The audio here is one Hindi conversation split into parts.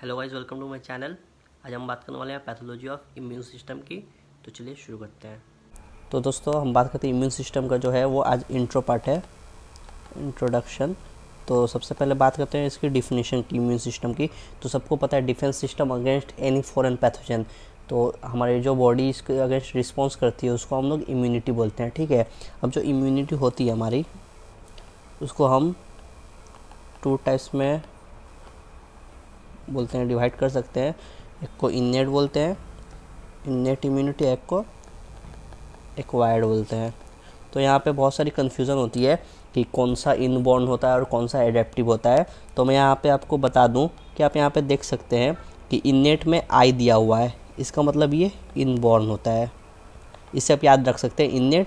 Hello guys, welcome to my channel. आज हम बात करने वाले हैं पैथोलॉजी ऑफ इम्यून सिस्टम की। तो चलिए शुरू करते हैं। तो दोस्तों, हम बात करते हैं इम्यून सिस्टम का, जो है वो आज इंट्रो पार्ट है, इंट्रोडक्शन। तो सबसे पहले बात करते हैं इसकी डिफिनेशन की, इम्यून सिस्टम की। तो सबको पता है, defence system against any foreign pathogen. तो हमारे जो बॉडी इसके अगेंस्ट रिस्पॉन्स करती है उसको हम लोग इम्यूनिटी बोलते हैं, ठीक है। अब जो इम्यूनिटी होती है हमारी, उसको हम टू टाइप्स में बोलते हैं, डिवाइड कर सकते हैं। एक को इनेट बोलते हैं, इनेट इम्यूनिटी, एक को एक्वायर्ड बोलते हैं। तो यहाँ पे बहुत सारी कन्फ्यूज़न होती है कि कौन सा इनबॉर्न होता है और कौन सा एडेप्टिव होता है। तो मैं यहाँ पे आपको बता दूँ कि आप यहाँ पे देख सकते हैं कि इनेट में आई दिया हुआ है, इसका मतलब ये इनबॉर्न होता है। इससे आप याद रख सकते हैं, innate,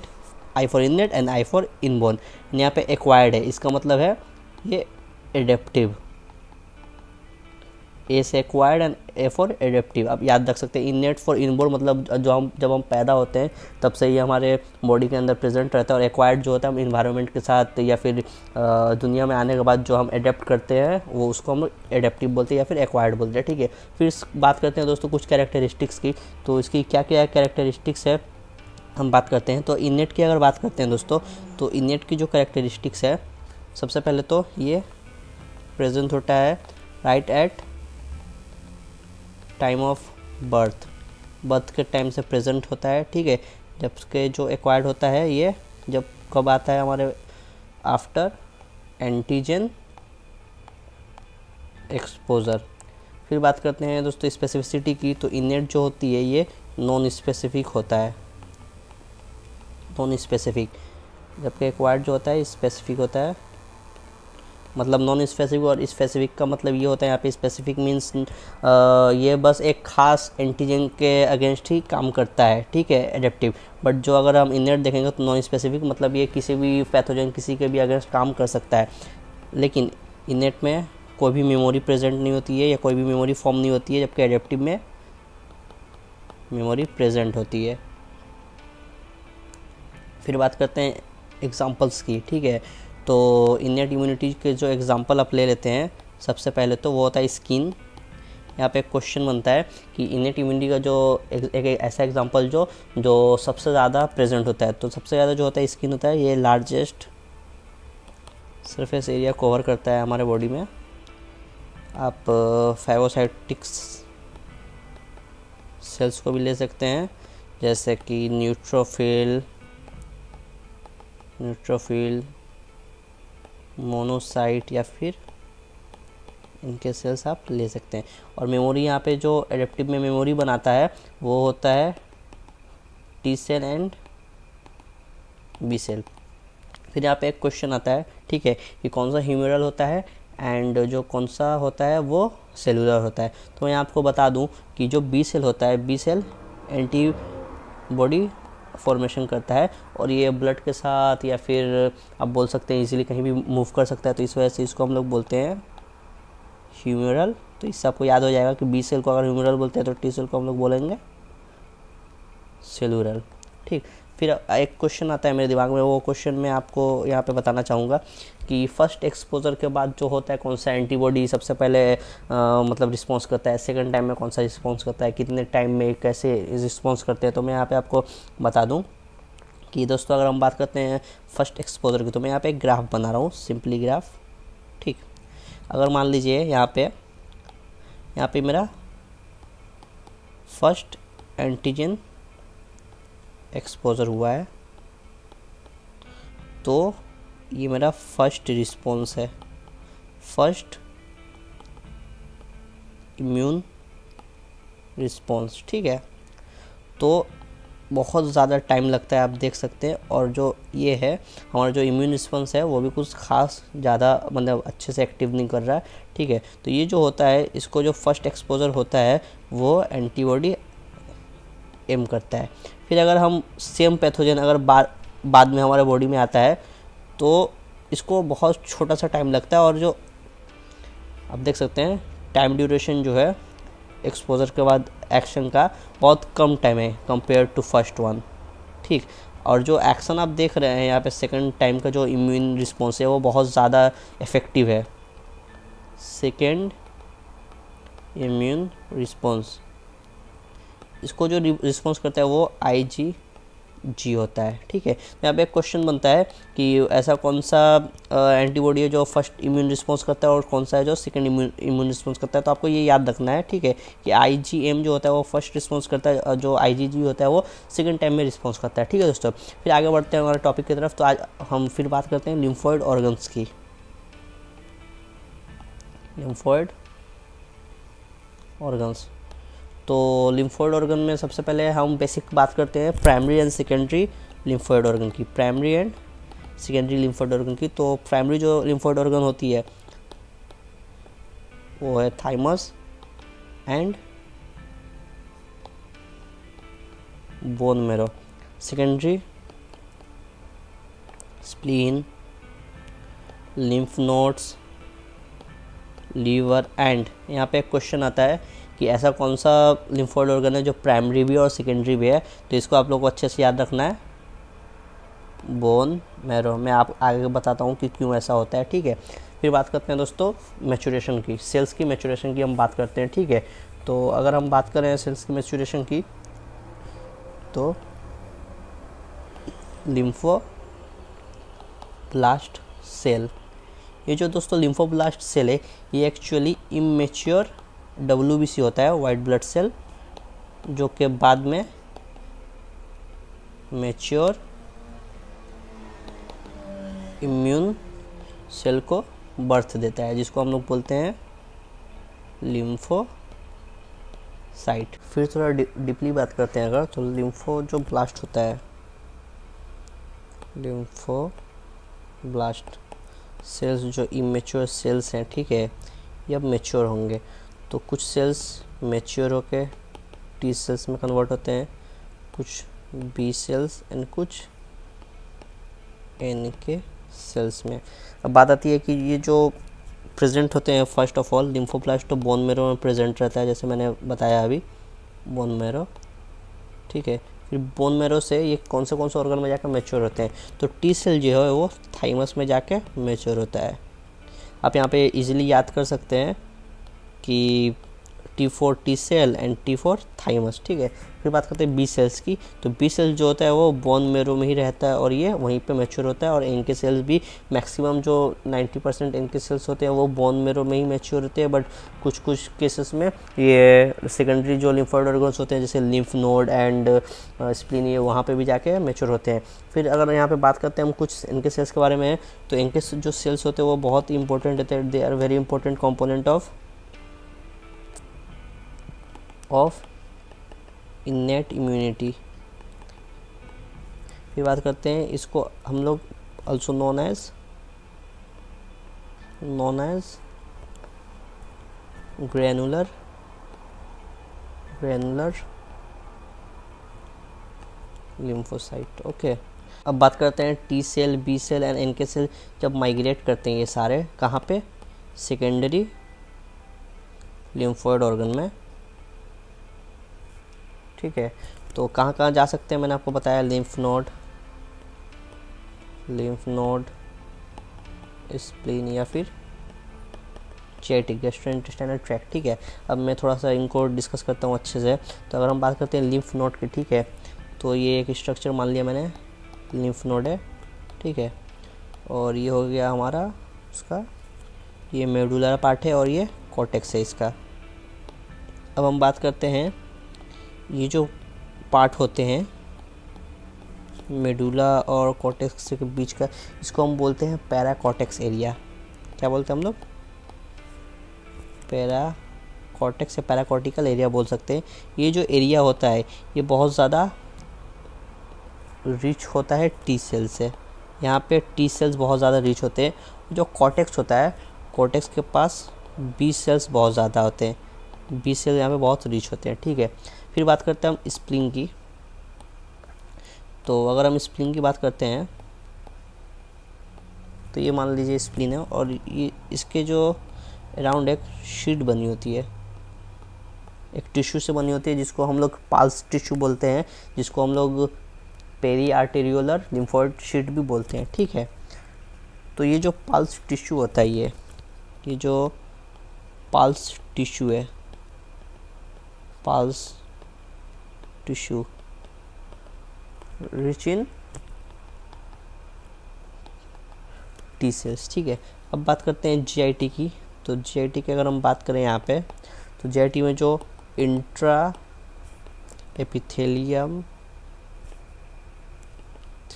I for innate and I for inborn. यहाँ पे एक्वायर्ड है, इसका मतलब है ये एडेप्टिव, ए से acquired and A for adaptive. आप याद रख सकते हैं, इनेट फॉर इनबॉर्न, मतलब जब हम पैदा होते हैं तब से ये हमारे बॉडी के अंदर प्रेजेंट रहता है, और एक्वायर्ड जो होता है हम इन्वायरमेंट के साथ या फिर दुनिया में आने के बाद जो हम एडेप्ट करते हैं वो उसको हम एडेप्टिव बोलते हैं या फिर एक्वायर्ड बोलते हैं, ठीक है। फिर बात करते हैं दोस्तों कुछ कैरेक्टरिस्टिक्स की। तो इसकी क्या क्या कैरेक्टरिस्टिक्स है हम बात करते हैं। तो इनेट की अगर बात करते हैं दोस्तों, तो इनेट की जो कैरेक्टरिस्टिक्स है, सबसे पहले तो ये प्रेजेंट होता है right at time of birth, birth के टाइम से प्रेजेंट होता है, ठीक है। जबकि जो एक्वायर्ड होता है ये जब कब आता है हमारे, आफ्टर एंटीजन एक्सपोजर। फिर बात करते हैं दोस्तों स्पेसिफिसिटी की। तो इनेट जो होती है ये नॉन स्पेसिफिक होता है, नॉन स्पेसिफिक, जबकि एक्वायर्ड जो होता है स्पेसिफिक होता है। मतलब नॉन स्पेसिफिक और स्पेसिफिक का मतलब ये होता है, यहाँ पे स्पेसिफिक मीन्स ये बस एक ख़ास एंटीजन के अगेंस्ट ही काम करता है, ठीक है, एडेप्टिव। बट जो अगर हम इनेट देखेंगे तो नॉन स्पेसिफिक मतलब ये किसी भी पैथोजन, किसी के भी अगेंस्ट काम कर सकता है। लेकिन इनेट में कोई भी मेमोरी प्रेजेंट नहीं होती है या कोई भी मेमोरी फॉर्म नहीं होती है, जबकि एडेप्टिव में मेमोरी प्रेजेंट होती है। फिर बात करते हैं एग्जाम्पल्स की, ठीक है। तो इनेट इम्यूनिटी के जो एग्ज़ाम्पल आप ले लेते हैं, सबसे पहले तो वो होता है स्किन। यहाँ पे एक क्वेश्चन बनता है कि इनेट इम्यूनिटी का जो एक ऐसा एग्ज़ाम्पल जो सबसे ज़्यादा प्रेजेंट होता है, तो सबसे ज़्यादा जो होता है स्किन होता है। ये लार्जेस्ट सरफेस एरिया कवर करता है हमारे बॉडी में। आप फाइब्रोसाइटिक्स सेल्स को भी ले सकते हैं, जैसे कि न्यूट्रोफिल, मोनोसाइट, या फिर इनके सेल्स आप ले सकते हैं। और मेमोरी, यहाँ पे जो एडेप्टिव में मेमोरी बनाता है वो होता है T cell and B cell. फिर यहाँ पे एक क्वेश्चन आता है, ठीक है, कि कौन सा ह्यूमरल होता है एंड जो कौन सा होता है वो सेलुलर होता है। तो मैं आपको बता दूं कि जो बी सेल होता है, B cell antibody formation करता है, और ये ब्लड के साथ या फिर आप बोल सकते हैं इजीली कहीं भी मूव कर सकता है, तो इस वजह से इसको हम लोग बोलते हैं ह्यूमरल। तो इससे आपको याद हो जाएगा कि बी सेल को अगर ह्यूमरल बोलते हैं तो टी सेल को हम लोग बोलेंगे सेलुलर, ठीक। फिर एक क्वेश्चन आता है मेरे दिमाग में, वो क्वेश्चन मैं आपको यहाँ पे बताना चाहूँगा कि फर्स्ट एक्सपोजर के बाद जो होता है कौन सा एंटीबॉडी सबसे पहले मतलब रिस्पॉन्स करता है, सेकंड टाइम में कौन सा रिस्पॉन्स करता है, कितने टाइम में कैसे रिस्पॉन्स करते हैं। तो मैं यहाँ पे आपको बता दूँ कि दोस्तों अगर हम बात करते हैं फर्स्ट एक्सपोजर की, तो मैं यहाँ पर एक ग्राफ बना रहा हूँ, सिंपली ग्राफ, ठीक। अगर मान लीजिए यहाँ पर मेरा फर्स्ट एंटीजन एक्सपोजर हुआ है, तो ये मेरा फर्स्ट रिस्पॉन्स है, फर्स्ट इम्यून रिस्पॉन्स, ठीक है। तो बहुत ज़्यादा टाइम लगता है, आप देख सकते हैं। और जो ये है हमारा जो इम्यून रिस्पॉन्स है वो भी कुछ खास ज़्यादा मतलब अच्छे से एक्टिव नहीं कर रहा है, ठीक है। तो ये जो होता है, इसको जो फर्स्ट एक्सपोजर होता है वो एंटीबॉडी एम करता है। फिर अगर हम सेम पैथोजन अगर बाद में हमारे बॉडी में आता है तो इसको बहुत छोटा सा टाइम लगता है, और जो आप देख सकते हैं टाइम ड्यूरेशन जो है एक्सपोजर के बाद एक्शन का बहुत कम टाइम है कंपेयर टू फर्स्ट वन, ठीक। और जो एक्शन आप देख रहे हैं यहाँ पे सेकंड टाइम का जो इम्यून रिस्पॉन्स है वो बहुत ज़्यादा इफेक्टिव है, सेकेंड इम्यून रिस्पॉन्स, इसको जो रिस्पॉन्स करता है वो IgG होता है। ठीक है, तो यहाँ पे एक क्वेश्चन बनता है कि ऐसा कौन सा एंटीबॉडी है जो फर्स्ट इम्यून रिस्पॉन्स करता है और कौन सा है जो सेकंड इम्यून रिस्पॉन्स करता है। तो आपको ये याद रखना है, ठीक है, कि IgM जो होता है वो फर्स्ट रिस्पॉन्स करता है और जो IgG होता है वो सेकंड टाइम में रिस्पॉन्स करता है। ठीक है दोस्तों, फिर आगे बढ़ते हैं हमारे टॉपिक की तरफ। तो आज हम फिर बात करते हैं लिम्फॉइड ऑर्गन्स की, लिम्फॉइड ऑर्गन्स। तो लिम्फोइड ऑर्गन में सबसे पहले हम बेसिक बात करते हैं primary and secondary lymphoid organ की, primary and secondary lymphoid organ की। तो प्राइमरी जो लिम्फोइड ऑर्गन होती है वो है thymus and bone marrow, secondary spleen, lymph nodes, liver and. यहाँ पे एक क्वेश्चन आता है कि ऐसा कौन सा लिम्फोइड ऑर्गन है जो प्राइमरी भी और सेकेंडरी भी है। तो इसको आप लोग को अच्छे से याद रखना है, बोन मैरो। मैं आप आगे बताता हूँ कि क्यों ऐसा होता है। ठीक है, फिर बात करते हैं दोस्तों मैच्योरेशन की, सेल्स की मैच्योरेशन की हम बात करते हैं। ठीक है, तो अगर हम बात करें सेल्स की मैच्योरेशन की तो लिम्फोब्लास्ट सेल, ये जो दोस्तों लिम्फोब्लास्ट सेल है ये एक्चुअली इमेच्योर WBC होता है, वाइट ब्लड सेल, जो के बाद में मैच्योर इम्यून सेल को बर्थ देता है, जिसको हम लोग बोलते हैं लिम्फोसाइट। फिर थोड़ा डीपली बात करते हैं अगर, तो लिम्फो जो ब्लास्ट होता है, लिम्फोब्लास्ट सेल्स जो इमेच्योर सेल्स हैं, ठीक है, ये अब मैच्योर होंगे। तो कुछ सेल्स मैच्योर होके T सेल्स में कन्वर्ट होते हैं, कुछ B सेल्स एंड कुछ NK सेल्स में। अब बात आती है कि ये जो प्रेजेंट होते हैं, फर्स्ट ऑफ ऑल लिम्फोब्लास्ट तो बोन मेरो में प्रेजेंट रहता है, जैसे मैंने बताया अभी, बोन मेरो। ठीक है, फिर बोन मेरो से ये कौन से ऑर्गन में जाकर मैच्योर होते हैं। तो T सेल जो है वो थाइमस में जाके मैच्योर होता है। आप यहाँ पे इजीली याद कर सकते हैं कि T4 T cell and T4 thymus. ठीक है, फिर बात करते हैं B सेल्स की। तो B सेल्स जो होता है वो बोन मेरो में ही रहता है और ये वहीं पे मैच्योर होता है, और NK सेल्स भी मैक्सिमम जो 90% NK सेल्स होते हैं वो बोन मेरो में ही मैच्योर होते हैं। बट कुछ कुछ केसेस में ये सेकेंडरी जो लिम्फोइड ऑर्गन्स होते हैं, जैसे लिम्फ नोड एंड स्प्लीन, ये वहाँ पर भी जाके मैच्योर होते हैं। फिर अगर यहाँ पर बात करते हैं हम कुछ NK सेल्स के बारे में, तो NK जो सेल्स होते हैं वो बहुत इंपॉर्टेंट रहते हैं, they are very important component of innate immunity. फिर बात करते हैं, इसको हम लोग also known as granular lymphocyte. Okay, अब बात करते हैं T cell, B cell and NK cell जब माइग्रेट करते हैं ये सारे कहाँ पे, सेकेंडरी लिम्फोइड ऑर्गन में। ठीक है, तो कहाँ कहाँ जा सकते हैं, मैंने आपको बताया, लिम्फ नोड, स्प्लीन या फिर चेटी, गैस्ट्रोइंटेस्टाइनल ट्रैक्ट। ठीक है, अब मैं थोड़ा सा इनको डिस्कस करता हूँ अच्छे से। तो अगर हम बात करते हैं लिम्फ नोड की, ठीक है, तो ये एक स्ट्रक्चर मान लिया मैंने, लिम्फ नोड है। ठीक है, और ये हो गया हमारा उसका, ये मेडुलर पार्ट है और ये कॉर्टेक्स है इसका। अब हम बात करते हैं ये जो पार्ट होते हैं मेडुला और कॉर्टेक्स के बीच का, इसको हम बोलते हैं पैरा कॉर्टेक्स एरिया। क्या बोलते हैं हम लोग, पैरा कॉर्टेक्स या पैरा कॉर्टिकल एरिया बोल सकते हैं। ये जो एरिया होता है ये बहुत ज़्यादा रिच होता है T सेल से, यहाँ पे T सेल्स बहुत ज़्यादा रिच होते हैं। जो कॉर्टेक्स होता है, कॉर्टेक्स के पास B सेल्स बहुत ज़्यादा होते हैं, B सेल यहाँ पे बहुत रिच होते हैं। ठीक है, फिर बात करते हैं हम स्प्लीन की। तो अगर हम स्प्लीन की बात करते हैं तो ये मान लीजिए स्प्लीन है, और ये इसके जो अराउंड एक शीट बनी होती है, एक टिश्यू से बनी होती है, जिसको हम लोग पाल्स टिश्यू बोलते हैं, जिसको हम लोग पेरी आर्टेरियोलर लिम्फोइड शीट भी बोलते हैं। ठीक है, तो ये जो पाल्स टिश्यू होता है, ये जो पाल्स टिश्यू है pulse tissue rich in T cells। ठीक है, अब बात करते हैं GIT की। तो GIT की अगर हम बात करें यहाँ पे, तो GIT में जो इंट्रा एपिथेलियम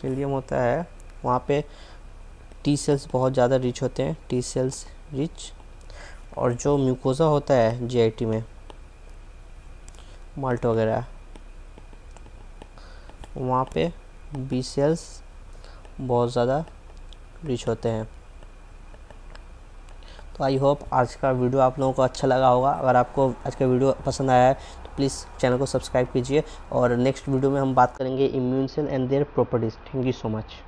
थेलियम होता है, वहाँ पे T सेल्स बहुत ज़्यादा रिच होते हैं, T सेल्स रिच। और जो म्यूकोसा होता है GIT में, माल्ट वगैरह, वहाँ पे B सेल्स बहुत ज़्यादा रिच होते हैं। तो आई होप आज का वीडियो आप लोगों को अच्छा लगा होगा। अगर आपको आज का वीडियो पसंद आया है तो प्लीज़ चैनल को सब्सक्राइब कीजिए। और नेक्स्ट वीडियो में हम बात करेंगे immune cell and their properties. Thank you so much.